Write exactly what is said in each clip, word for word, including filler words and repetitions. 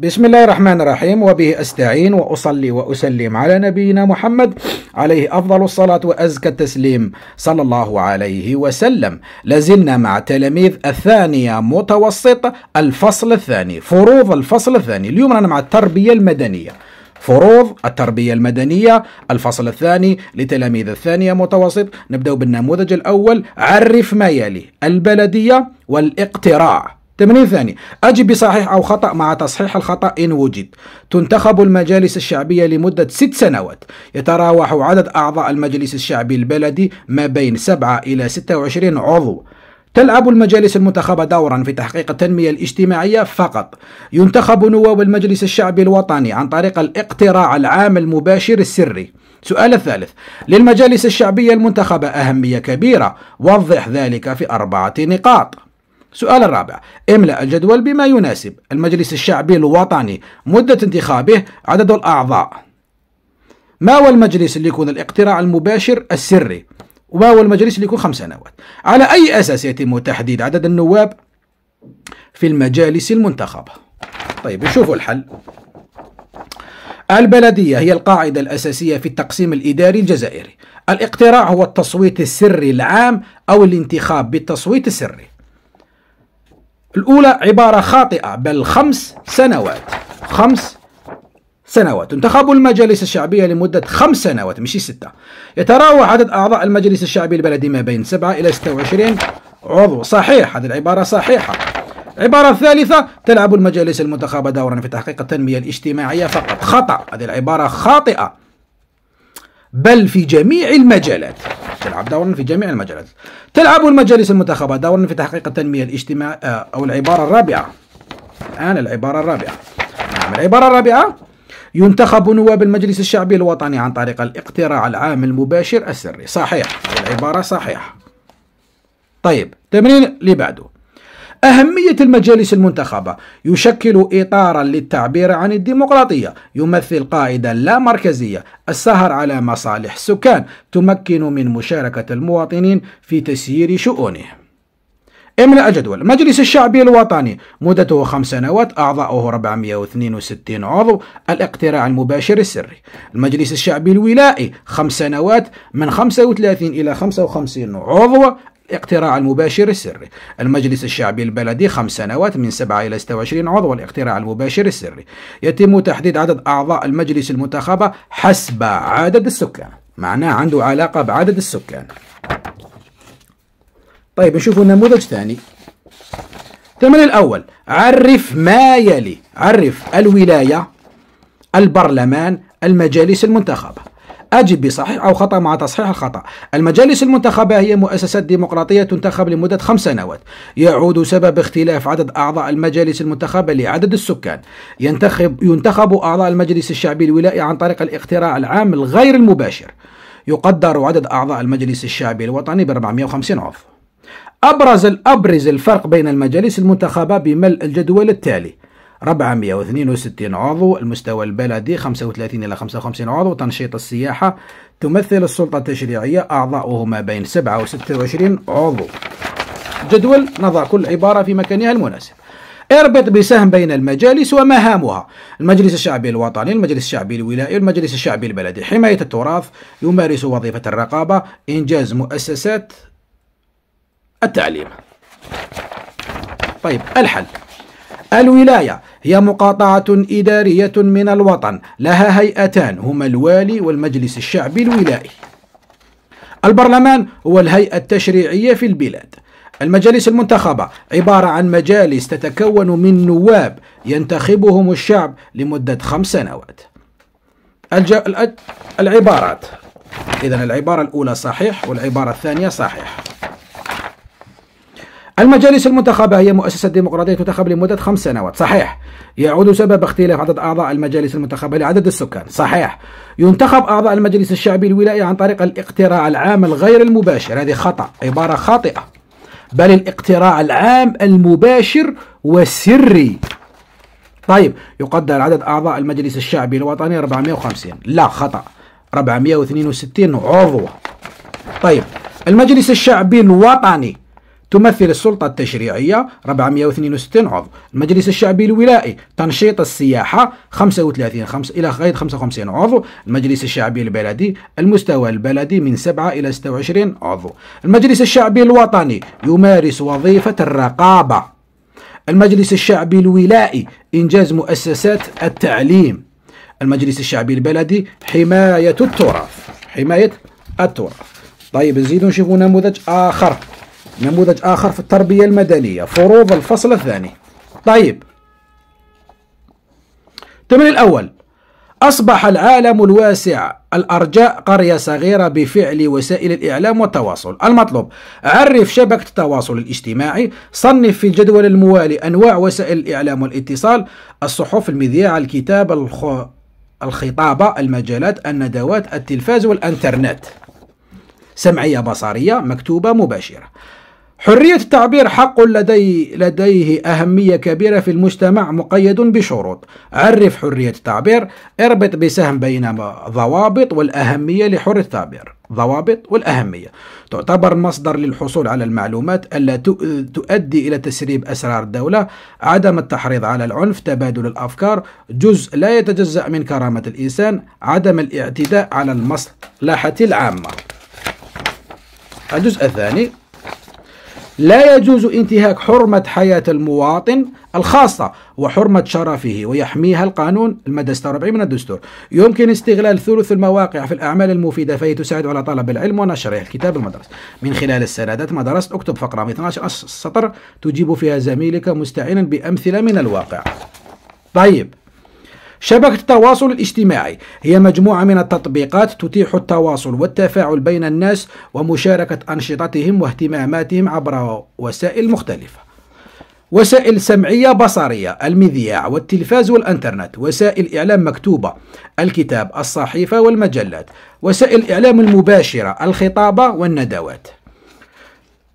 بسم الله الرحمن الرحيم، وبه أستعين، وأصلي وأسلم على نبينا محمد عليه أفضل الصلاة وأزكى التسليم صلى الله عليه وسلم. لازلنا مع تلاميذ الثانية متوسط الفصل الثاني، فروض الفصل الثاني. اليوم أنا مع التربية المدنية، فروض التربية المدنية الفصل الثاني لتلاميذ الثانية متوسط. نبدأ بالنموذج الأول، عرف ما يلي: البلدية والاقتراع. تمرين ثاني، أجب بصحيح أو خطأ مع تصحيح الخطأ إن وجد. تنتخب المجالس الشعبية لمدة ست سنوات، يتراوح عدد أعضاء المجلس الشعبي البلدي ما بين سبعة إلى ستة وعشرين عضو. تلعب المجالس المنتخبة دورا في تحقيق التنمية الاجتماعية فقط. ينتخب نواب المجلس الشعبي الوطني عن طريق الاقتراع العام المباشر السري. سؤال الثالث، للمجالس الشعبية المنتخبة أهمية كبيرة، وضح ذلك في أربعة نقاط. سؤال الرابع، املأ الجدول بما يناسب المجلس الشعبي الوطني، مدة انتخابه، عدد الأعضاء. ما هو المجلس اللي يكون الاقتراع المباشر السري؟ وما هو المجلس اللي يكون خمس سنوات؟ على أي أساس يتم تحديد عدد النواب في المجالس المنتخبة؟ طيب نشوفوا الحل. البلدية هي القاعدة الأساسية في التقسيم الإداري الجزائري. الاقتراع هو التصويت السري العام أو الانتخاب بالتصويت السري. الأولى عبارة خاطئة، بل خمس سنوات. خمس سنوات، تنتخب المجالس الشعبية لمدة خمس سنوات، مش ستة. يتراوح عدد أعضاء المجلس الشعبي البلدي ما بين سبعة إلى ستة وعشرين عضو. صحيح، هذه العبارة صحيحة. العبارة الثالثة، تلعب المجالس المنتخبة دورا في تحقيق التنمية الاجتماعية فقط. خطأ، هذه العبارة خاطئة، بل في جميع المجالات. تلعب دورا في جميع المجالات. تلعب المجالس المنتخبة دورا في تحقيق التنمية الاجتماعية، أو العبارة الرابعة. الآن العبارة الرابعة. نعم، العبارة الرابعة، ينتخب نواب المجلس الشعبي الوطني عن طريق الاقتراع العام المباشر السري. صحيح، العبارة صحيحة. طيب، تمرين اللي بعده، أهمية المجالس المنتخبة يشكل إطارا للتعبير عن الديمقراطية، يمثل قاعدة لا مركزية، السهر على مصالح السكان، تمكن من مشاركة المواطنين في تسيير شؤونه. املأ الجدول، المجلس الشعبي الوطني مدته خمس سنوات، أعضاؤه أربعمئة واثنين وستين عضو، الاقتراع المباشر السري. المجلس الشعبي الولائي خمس سنوات، من خمسة وثلاثين إلى خمسة وخمسين عضو، الاقتراع المباشر السري. المجلس الشعبي البلدي خمس سنوات، من سبعة إلى ستة وعشرين عضو، والاقتراع المباشر السري. يتم تحديد عدد أعضاء المجلس المنتخبة حسب عدد السكان، معناه عنده علاقة بعدد السكان. طيب نشوفوا نموذج ثاني. التمرين الأول، عرف ما يلي: عرف الولاية، البرلمان، المجالس المنتخبة. أجب بصحيح أو خطأ مع تصحيح الخطأ. المجالس المنتخبة هي مؤسسات ديمقراطية تنتخب لمدة خمس سنوات. يعود سبب اختلاف عدد أعضاء المجالس المنتخبة لعدد السكان. ينتخب ينتخب أعضاء المجلس الشعبي الولائي عن طريق الاقتراع العام الغير المباشر. يقدر عدد أعضاء المجلس الشعبي الوطني ب أربعمئة وخمسين عضو. أبرز الأبرز الفرق بين المجالس المنتخبة بملء الجدول التالي: أربعمئة واثنين وستين عضو، المستوى البلدي خمسة وثلاثين إلى خمسة وخمسين عضو، تنشيط السياحة، تمثل السلطة التشريعية، أعضاؤه ما بين سبعة وستة وعشرين عضو. جدول نضع كل عبارة في مكانها المناسب. اربط بسهم بين المجالس ومهامها: المجلس الشعبي الوطني، المجلس الشعبي الولائي، والمجلس الشعبي البلدي. حماية التراث، يمارس وظيفة الرقابة، إنجاز مؤسسات التعليم. طيب الحل. الولاية هي مقاطعة إدارية من الوطن، لها هيئتان هما الوالي والمجلس الشعبي الولائي. البرلمان هو الهيئة التشريعية في البلاد. المجالس المنتخبة عبارة عن مجالس تتكون من نواب ينتخبهم الشعب لمدة خمس سنوات. الج... العبارات، إذن العبارة الأولى صحيح والعبارة الثانية صحيح. المجالس المنتخبة هي مؤسسة ديمقراطية تنتخب لمدة خمس سنوات. صحيح. يعود سبب اختلاف عدد أعضاء المجالس المنتخبة لعدد السكان. صحيح. ينتخب أعضاء المجلس الشعبي الولائي عن طريق الاقتراع العام الغير المباشر. هذه خطأ، عبارة خاطئة، بل الاقتراع العام المباشر والسري. طيب، يقدر عدد أعضاء المجلس الشعبي الوطني أربعمئة وخمسين. لا، خطأ، أربعمئة واثنين وستين عضو. طيب، المجلس الشعبي الوطني تمثل السلطة التشريعية أربعمائة واثنين وستين عضو، المجلس الشعبي الولائي تنشيط السياحة خمسة وثلاثين خمس إلى غاية خمسة وخمسين عضو، المجلس الشعبي البلدي المستوى البلدي من سبعة إلى ستة وعشرين عضو، المجلس الشعبي الوطني يمارس وظيفة الرقابة، المجلس الشعبي الولائي إنجاز مؤسسات التعليم، المجلس الشعبي البلدي حماية التراث، حماية التراث. طيب نزيدو نشوفو نموذج آخر، نموذج آخر في التربية المدنية، فروض الفصل الثاني. طيب التمرين الأول: أصبح العالم الواسع الأرجاء قرية صغيرة بفعل وسائل الإعلام والتواصل. المطلوب: عرف شبكة التواصل الاجتماعي، صنف في الجدول الموالي أنواع وسائل الإعلام والاتصال: الصحف، المذياع، الكتاب، الخ... الخطابة، المجلات، الندوات، التلفاز والإنترنت. سمعية بصرية، مكتوبة مباشرة. حرية التعبير حق لدي لديه أهمية كبيرة في المجتمع، مقيد بشروط. عرف حرية التعبير، اربط بسهم بين ضوابط والأهمية لحرية التعبير، ضوابط والأهمية. تعتبر مصدر للحصول على المعلومات، ألا تؤدي إلى تسريب أسرار الدولة. عدم التحريض على العنف، تبادل الأفكار جزء لا يتجزأ من كرامة الإنسان. عدم الاعتداء على المصلحة العامة. الجزء الثاني: لا يجوز انتهاك حرمة حياة المواطن الخاصة وحرمة شرفه، ويحميها القانون المادة ستة وأربعين من الدستور. يمكن استغلال ثلث المواقع في الأعمال المفيدة، فهي تساعد على طلب العلم ونشره. الكتاب المدرس من خلال السندات ما درست. اكتب فقرة من اثني عشر سطر تجيب فيها زميلك، مستعينا بأمثلة من الواقع. طيب شبكة التواصل الاجتماعي هي مجموعة من التطبيقات تتيح التواصل والتفاعل بين الناس ومشاركة أنشطتهم واهتماماتهم عبر وسائل مختلفة. وسائل سمعية بصرية: المذياع والتلفاز والإنترنت. وسائل إعلام مكتوبة: الكتاب، الصحيفة والمجلات. وسائل إعلام المباشرة: الخطابة والندوات.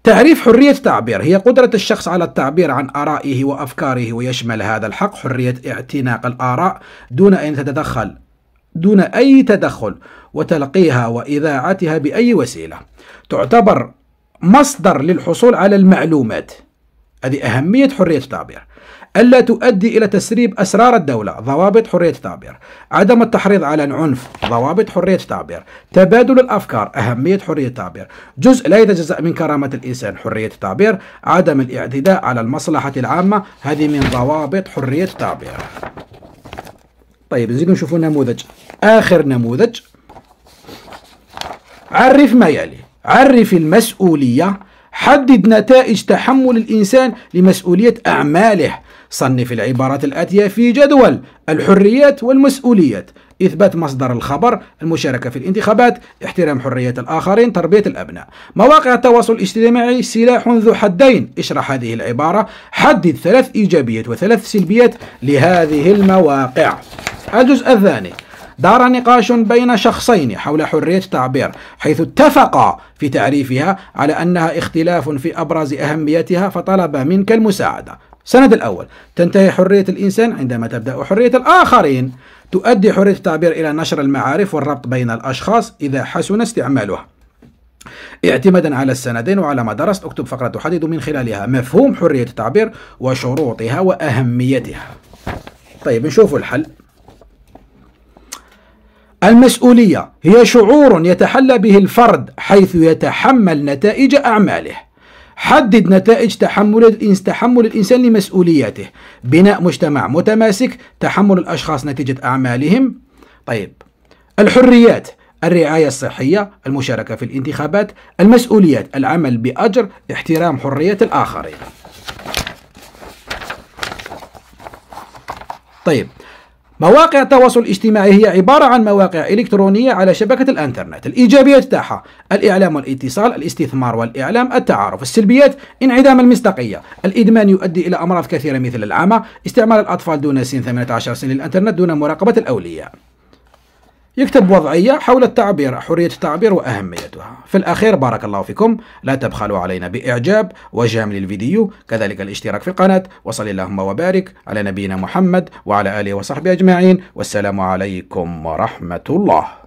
تعريف حرية التعبير: هي قدرة الشخص على التعبير عن آرائه وأفكاره، ويشمل هذا الحق حرية اعتناق الآراء دون أن تتدخل دون أي تدخل، وتلقيها وإذاعتها بأي وسيلة. تعتبر مصدر للحصول على المعلومات. هذه أهمية حرية التعبير. ألا تؤدي إلى تسريب أسرار الدولة، ضوابط حرية التعبير. عدم التحريض على العنف، ضوابط حرية التعبير. تبادل الأفكار، أهمية حرية التعبير. جزء لا يتجزأ من كرامة الإنسان، حرية التعبير. عدم الاعتداء على المصلحة العامة، هذه من ضوابط حرية التعبير. طيب نزيد نشوفوا نموذج، آخر نموذج. عرف ما يلي: عرف المسؤولية، حدد نتائج تحمل الإنسان لمسؤولية أعماله. صنف العبارات الآتية في جدول: الحريات والمسؤوليات، إثبات مصدر الخبر، المشاركة في الانتخابات، احترام حرية الآخرين، تربية الأبناء. مواقع التواصل الاجتماعي سلاح ذو حدين. اشرح هذه العبارة، حدد ثلاث إيجابيات وثلاث سلبيات لهذه المواقع. الجزء الثاني: دار نقاش بين شخصين حول حرية التعبير، حيث اتفقا في تعريفها على أنها اختلاف في أبرز أهميتها، فطلب منك المساعدة. السند الأول: تنتهي حرية الإنسان عندما تبدأ حرية الآخرين. تؤدي حرية التعبير إلى نشر المعارف والربط بين الأشخاص إذا حسن استعمالها. اعتمادا على السندين وعلى ما درست، اكتب فقرة تحدد من خلالها مفهوم حرية التعبير وشروطها وأهميتها. طيب نشوف الحل. المسؤولية هي شعور يتحلى به الفرد حيث يتحمل نتائج أعماله. حدد نتائج تحمل تحمل الإنسان لمسؤولياته. بناء مجتمع متماسك، تحمل الأشخاص نتيجة أعمالهم. طيب الحريات: الرعاية الصحية، المشاركة في الانتخابات. المسؤوليات: العمل بأجر، احترام حرية الآخرين. طيب مواقع التواصل الاجتماعي هي عبارة عن مواقع إلكترونية على شبكة الإنترنت. الإيجابيات تاعها: الإعلام والاتصال، الاستثمار والإعلام، التعارف. السلبيات: انعدام المصداقية، الإدمان يؤدي إلى أمراض كثيرة مثل العمى، استعمال الأطفال دون سن ثمانية عشر سنة للإنترنت دون مراقبة الأولياء. يكتب وضعية حول التعبير، حرية التعبير وأهميتها. في الأخير بارك الله فيكم، لا تبخلوا علينا بإعجاب وجام للفيديو، كذلك الاشتراك في القناة، وصل اللهم وبارك على نبينا محمد وعلى آله وصحبه أجمعين، والسلام عليكم ورحمة الله.